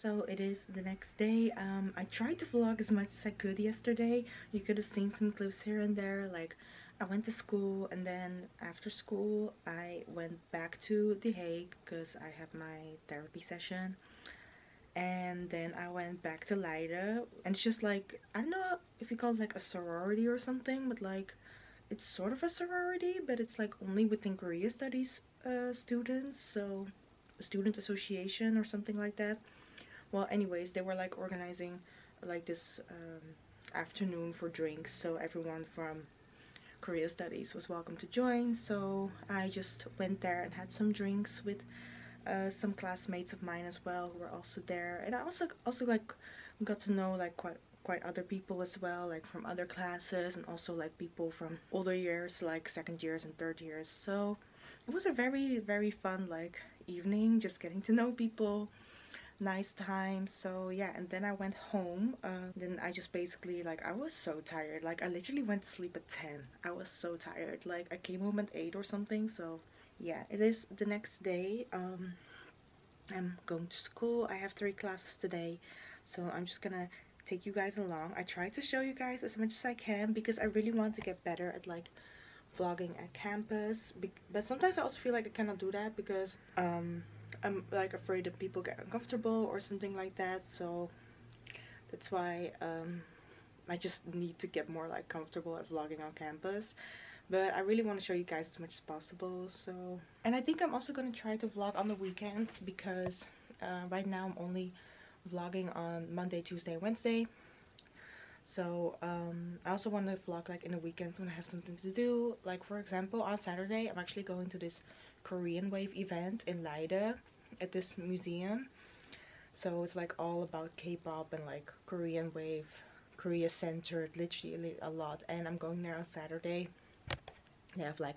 So it is the next day. I tried to vlog as much as I could yesterday. You could have seen some clips here and there. Like, I went to school, and then after school I went back to The Hague because I had my therapy session, and then I went back to Leiden. And it's just like, I don't know if you call it like a sorority or something, but like it's sort of a sorority, but it's like only within Korea studies students, so a student association or something like that. Well, anyways, they were like organizing like this afternoon for drinks, so everyone from Korea studies was welcome to join. So I just went there and had some drinks with some classmates of mine as well, who were also there. And I also like got to know like quite other people as well, like from other classes, and also like people from older years, like second years and third years. So it was a very, very fun like evening, just getting to know people, nice time. So yeah, and then I went home. Then I just basically, like, I was so tired. Like, I literally went to sleep at 10. I was so tired. Like, I came home at 8 or something. So yeah, it is the next day. I'm going to school. I have 3 classes today, so I'm just gonna take you guys along. I try to show you guys as much as I can because I really want to get better at like vlogging at campus, but sometimes I also feel like I cannot do that because I'm like afraid that people get uncomfortable or something like that. So that's why I just need to get more like comfortable at vlogging on campus. But I really want to show you guys as much as possible. So, and I think I'm also going to try to vlog on the weekends because right now I'm only vlogging on Monday, Tuesday, Wednesday. So I also want to vlog like in the weekends when I have something to do. Like, for example, on Saturday I'm actually going to this Korean Wave event in Leiden at this museum. So it's like all about K-pop and like Korean Wave, Korea centered, literally a lot. And I'm going there on Saturday. They have like,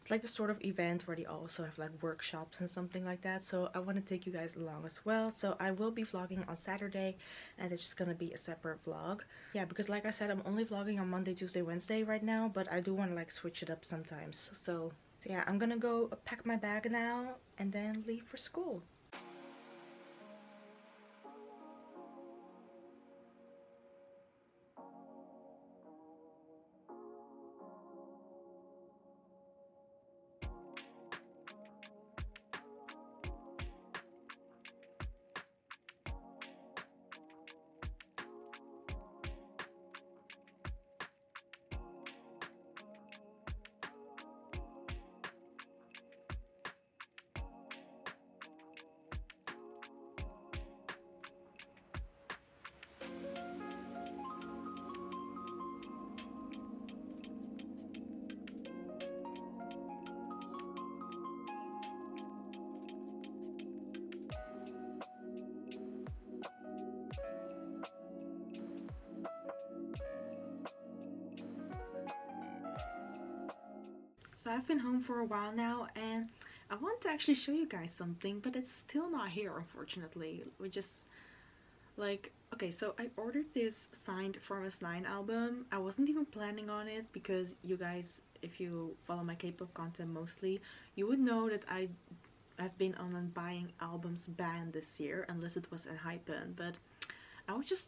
it's like the sort of event where they also have like workshops and something like that. So I want to take you guys along as well. So I will be vlogging on Saturday, and it's just gonna be a separate vlog. Yeah, because like I said, I'm only vlogging on Monday, Tuesday, Wednesday right now, but I do want to like switch it up sometimes. So yeah, I'm gonna go pack my bag now and then leave for school. So I've been home for a while now, and I want to actually show you guys something, but it's still not here, unfortunately. We just like, okay, so I ordered this signed Fromis_9 album. I wasn't even planning on it because you guys, if you follow my K-pop content mostly, you would know that I've been on a buying albums ban this year, unless it was in Hypen. But I was just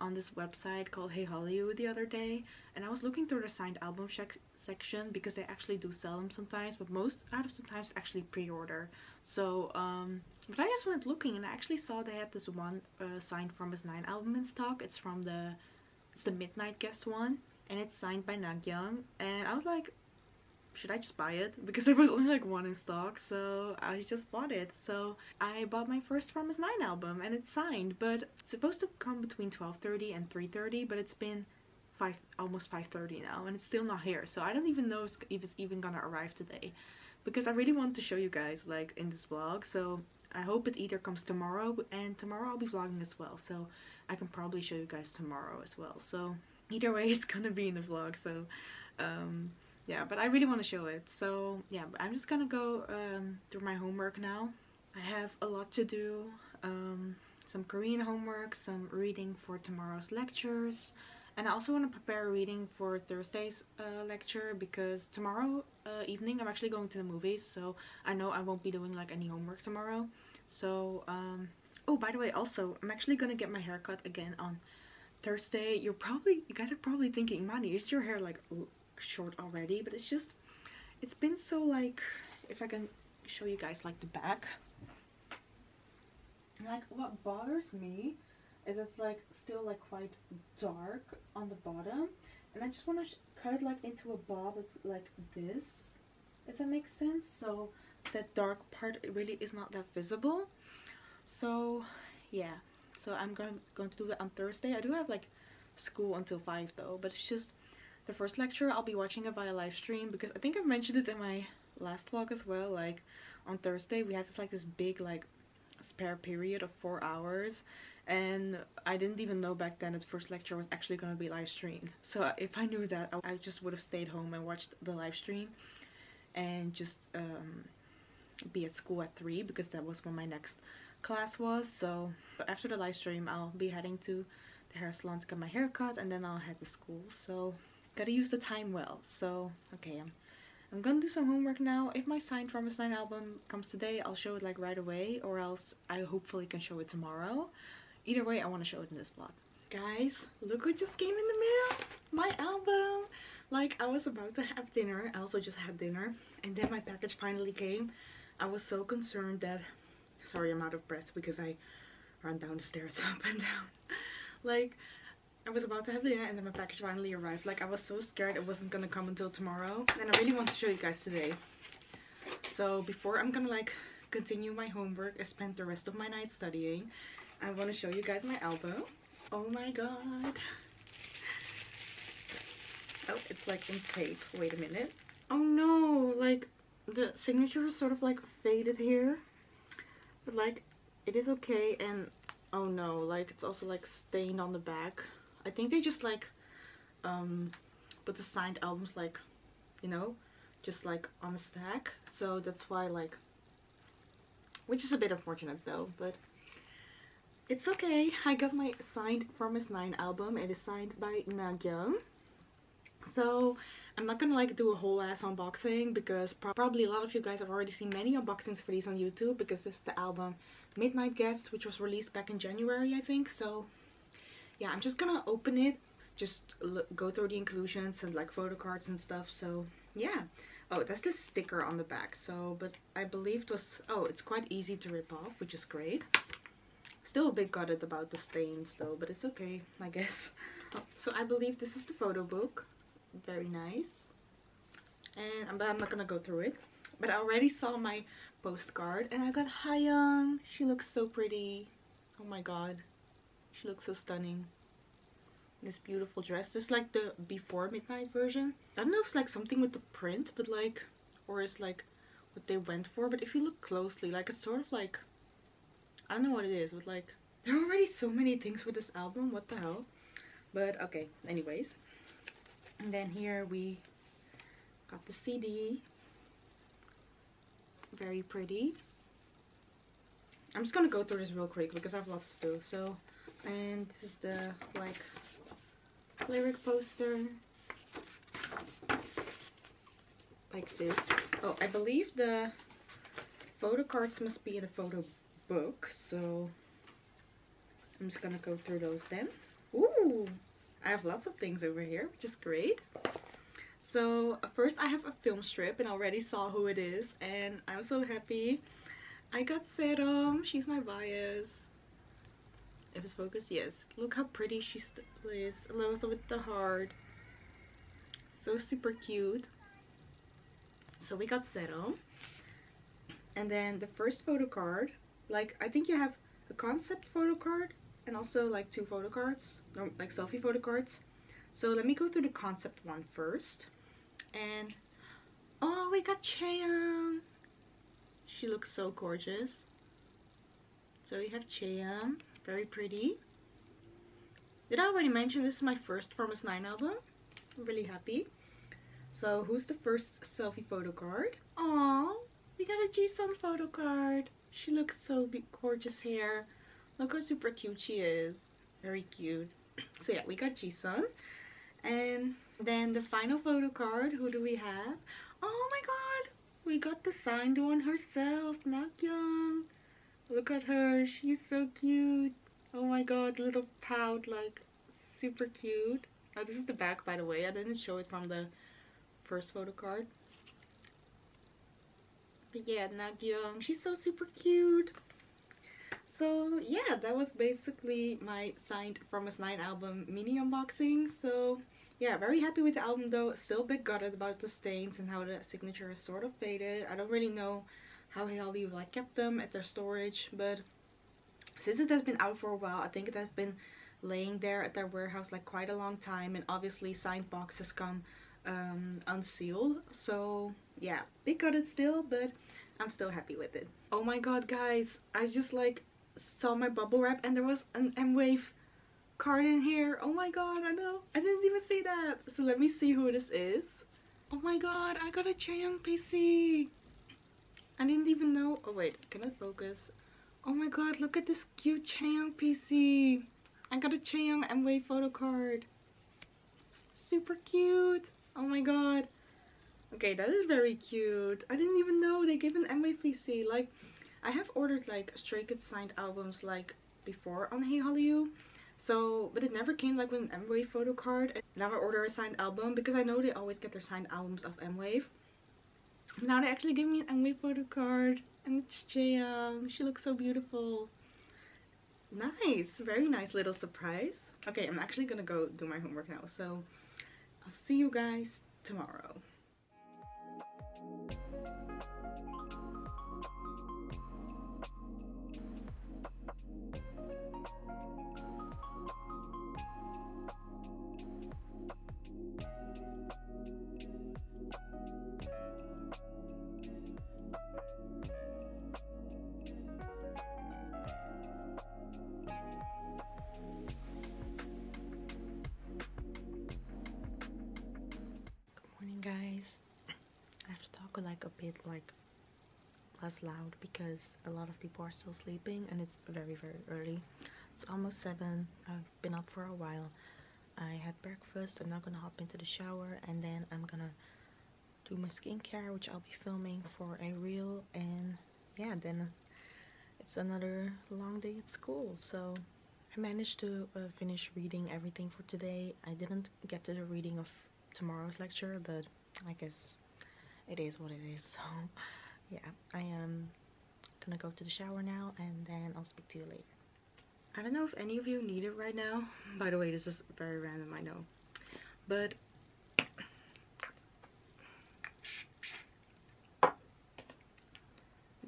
on this website called Hey Hollywood the other day, and I was looking through their signed album section because they actually do sell them sometimes, but most out of the times actually pre-order. So but I just went looking, and I actually saw they had this one signed Fromis_9 album in stock. It's from it's the Midnight Guest one, and it's signed by Nagyung. And I was like, should I just buy it? Because there was only like one in stock, so I just bought it. So I bought my first Fromis_9 album, and it's signed, but it's supposed to come between 12:30 and 3:30, but it's been almost 5:30 now, and it's still not here. So I don't even know if it's even gonna arrive today, because I really want to show you guys like in this vlog. So I hope it either comes tomorrow, and tomorrow I'll be vlogging as well, so I can probably show you guys tomorrow as well. So either way, it's gonna be in the vlog. So yeah, but I really want to show it. So yeah, but I'm just gonna go do my homework now. I have a lot to do, some Korean homework, some reading for tomorrow's lectures, and I also want to prepare reading for Thursday's lecture, because tomorrow evening I'm actually going to the movies, so I know I won't be doing like any homework tomorrow. So Oh, by the way, also, I'm actually gonna get my haircut again on Thursday. You guys are probably thinking, Mani, is your hair like short already? But it's just, it's been so, like, if I can show you guys like the back, like what bothers me is it's like still like quite dark on the bottom, and I just want to cut it like into a bob that's like this, if that makes sense, so that dark part really is not that visible. So yeah, so I'm going to do that on Thursday. I do have like school until 5 though, but it's just the first lecture I'll be watching it via live stream, because I think I mentioned it in my last vlog as well, like on Thursday we have this big like spare period of 4 hours, and I didn't even know back then that the first lecture was actually going to be live streamed. So if I knew that, I just would have stayed home and watched the live stream and just be at school at 3, because that was when my next class was. So after the live stream I'll be heading to the hair salon to get my hair cut, and then I'll head to school, so gotta use the time well. So okay, I'm gonna do some homework now. If my signed Fromis_9 album comes today, I'll show it like right away, or else I hopefully can show it tomorrow. Either way, I want to show it in this vlog. Guys, look what just came in the mail! My album! Like, I was about to have dinner, I also just had dinner, and then my package finally came. I was so concerned that... Sorry, I'm out of breath because I ran down the stairs up and down. Like, I was about to have dinner and then my package finally arrived. Like, I was so scared it wasn't gonna come until tomorrow, and I really want to show you guys today. So before I'm gonna like continue my homework, I spent the rest of my night studying, I want to show you guys my album. Oh my god. Oh, it's like in tape. Wait a minute. Oh no, like the signature is sort of like faded here, but like it is okay. And oh no, like it's also like stained on the back. I think they just like put the signed albums like, you know, just like on a stack, so that's why, like, which is a bit unfortunate though, but it's okay. I got my signed Fromis_9 album. It is signed by Nagyung, so I'm not gonna like do a whole ass unboxing, because probably a lot of you guys have already seen many unboxings for these on YouTube, because this is the album Midnight Guest, which was released back in January, I think. So yeah, I'm just gonna open it, just look, go through the inclusions and like photo cards and stuff. So yeah. Oh, that's the sticker on the back. So, but I believe it was, oh, it's quite easy to rip off, which is great. Still a bit gutted about the stains though, but it's okay, I guess. Oh, so I believe this is the photo book. Very nice. And I'm not gonna go through it, but I already saw my postcard, and I got Chaeyoung. She looks so pretty. Oh my god. She looks so stunning. This beautiful dress. This is like the before midnight version. I don't know if it's like something with the print, but like, or is like what they went for. But if you look closely, like it's sort of like, I don't know what it is, but like there are already so many things with this album. What the hell? But okay, anyways. And then here we got the CD. Very pretty. I'm just gonna go through this real quick because I have lots to do. So, and this is the like lyric poster, like this. Oh, I believe the photo cards must be in a photo book, so I'm just gonna go through those then. Ooh, I have lots of things over here, which is great. So first I have a film strip, and I already saw who it is, and I'm so happy. I got Saerom. She's my bias. If it's focused, yes. Look how pretty she plays. Loves with the heart. So super cute. So we got Saerom. And then the first photo card. Like, I think you have a concept photo card and also like two photo cards, no, like selfie photo cards. So let me go through the concept one first. And oh, we got Chaeyoung. She looks so gorgeous. So we have Chaeyoung, very pretty. Did I already mention this is my first Fromis_9 album? I'm really happy. So who's the first selfie photo card? Oh, we got a Jisun photo card. She looks so gorgeous here. Look how super cute she is. Very cute. So yeah, we got Jisun. And then the final photo card, who do we have? Oh my god! We got the signed one herself, Nagyung. Look at her, she's so cute. Oh my god, little pout, like super cute. Oh, this is the back, by the way. I didn't show it from the first photo card. But yeah, Nagyung, she's so super cute. So yeah, that was basically my signed Fromis_9 album mini unboxing. So yeah, very happy with the album though. Still a bit gutted about the stains and how the signature is sort of faded. I don't really know how Hey Hollywood like kept them at their storage, but since it has been out for a while, I think it has been laying there at their warehouse like quite a long time, and obviously signed boxes come unsealed. So yeah, bit gutted still, but I'm still happy with it. Oh my god guys, I just like saw my bubble wrap and there was an M Wave card in here. Oh my god, I know, I didn't even see that. So let me see who this is. Oh my god, I got a Chaeyoung PC. I didn't even know. Oh wait, I cannot focus. Oh my god, look at this cute Chaeyoung PC. I got a Chaeyoung M Wave photo card. Super cute. Oh my god. Okay, that is very cute. I didn't even know they gave an M Wave PC. Like, I have ordered like Stray Kids signed albums like before on Hey Hollywood. So, but it never came like with an M Wave photo card. And now I order a signed album because I know they always get their signed albums of M Wave. Now they actually gave me an M Wave photo card, and it's Chaeyoung. She looks so beautiful. Nice, very nice little surprise. Okay, I'm actually gonna go do my homework now. So I'll see you guys tomorrow. Like a bit like less loud because a lot of people are still sleeping and it's very, very early. It's almost 7. I've been up for a while. I had breakfast. I'm now gonna hop into the shower and then I'm gonna do my skincare, which I'll be filming for a reel. And yeah, then it's another long day at school. So I managed to finish reading everything for today. I didn't get to the reading of tomorrow's lecture, but I guess it is what it is. So yeah, I am gonna go to the shower now and then I'll speak to you later. I don't know if any of you need it right now. By the way, this is very random, I know, but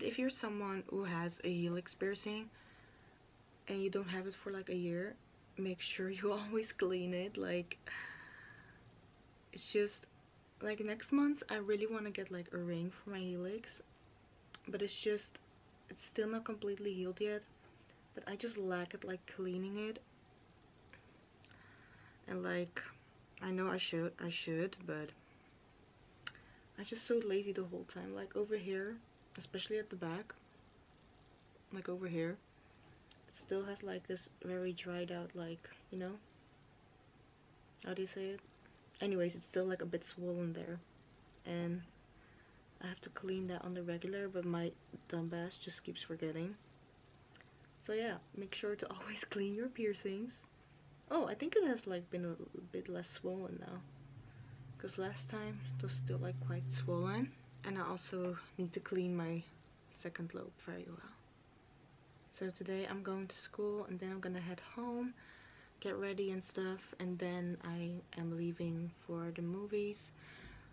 if you're someone who has a helix piercing and you don't have it for like a year, make sure you always clean it. Like, it's just like next month I really want to get like a ring for my helix, but it's just, it's still not completely healed yet, but I just lack at like cleaning it. And like, I know I should, but I'm just so lazy the whole time. Like over here, especially at the back, like over here, it still has like this very dried out, like, you know, how do you say it? Anyways, it's still like a bit swollen there and I have to clean that on the regular, but my dumbass just keeps forgetting. So yeah, make sure to always clean your piercings. Oh, I think it has like been a bit less swollen now, because last time it was still like quite swollen. And I also need to clean my second lobe very well. So today I'm going to school and then I'm gonna head home, get ready and stuff, and then I am leaving for the movies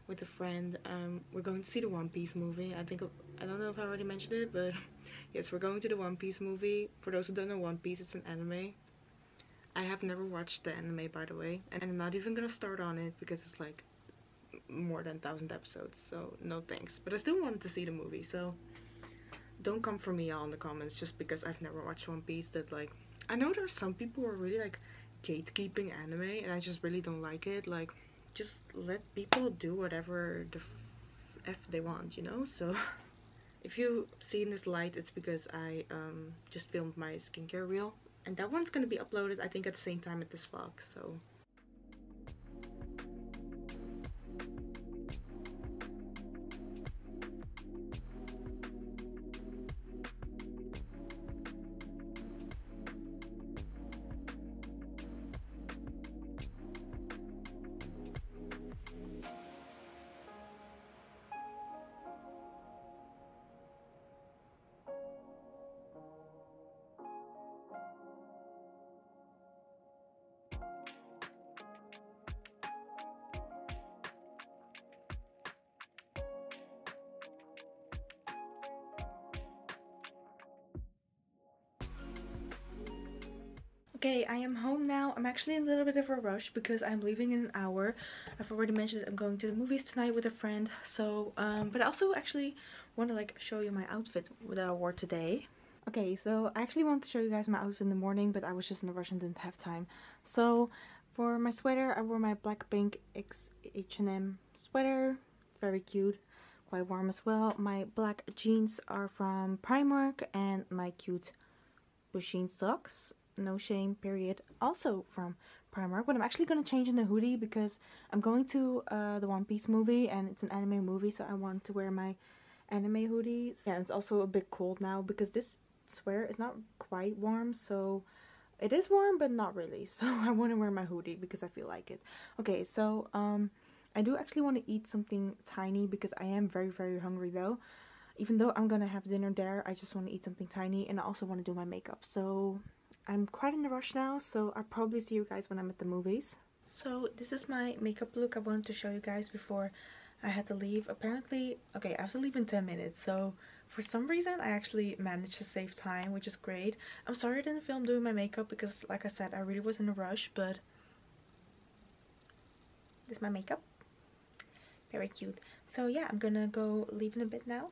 with a friend. We're going to see the One Piece movie. I don't know if I already mentioned it, but yes, we're going to the One Piece movie. For those who don't know One Piece, it's an anime. I have never watched the anime, by the way, and I'm not even gonna start on it because it's like more than 1,000 episodes, so no thanks. But I still wanted to see the movie, so don't come for me y'all in the comments just because I've never watched One Piece. That, like, I know there are some people who are really like gatekeeping anime, and I just really don't like it. Like, just let people do whatever the f they want, you know? So if you see in this light, it's because I just filmed my skincare reel, and that one's gonna be uploaded I think at the same time as this vlog. So Okay, I am home now. I'm actually in a little bit of a rush because I'm leaving in an hour. I've already mentioned that I'm going to the movies tonight with a friend. So, but I also actually want to like show you my outfit that I wore today. Okay, so I actually wanted to show you guys my outfit in the morning, but I was just in a rush and didn't have time. So, for my sweater, I wore my Black Pink H&M sweater. Very cute. Quite warm as well. My black jeans are from Primark and my cute Bushin socks. No shame, period. Also from Primark, but I'm actually going to change in the hoodie because I'm going to the One Piece movie and it's an anime movie, so I want to wear my anime hoodie. Yeah, it's also a bit cold now because this sweater is not quite warm, so it is warm but not really, so I want to wear my hoodie because I feel like it. Okay, so I do actually want to eat something tiny because I am very, very hungry though. Even though I'm gonna have dinner there, I just want to eat something tiny, and I also want to do my makeup, so I'm quite in a rush now, so I'll probably see you guys when I'm at the movies. So this is my makeup look I wanted to show you guys before I had to leave. Apparently, okay, I have to leave in 10 minutes, so for some reason I actually managed to save time, which is great. I'm sorry I didn't film doing my makeup because, like I said, I really was in a rush, but this is my makeup. Very cute. So yeah, I'm gonna go leave in a bit now.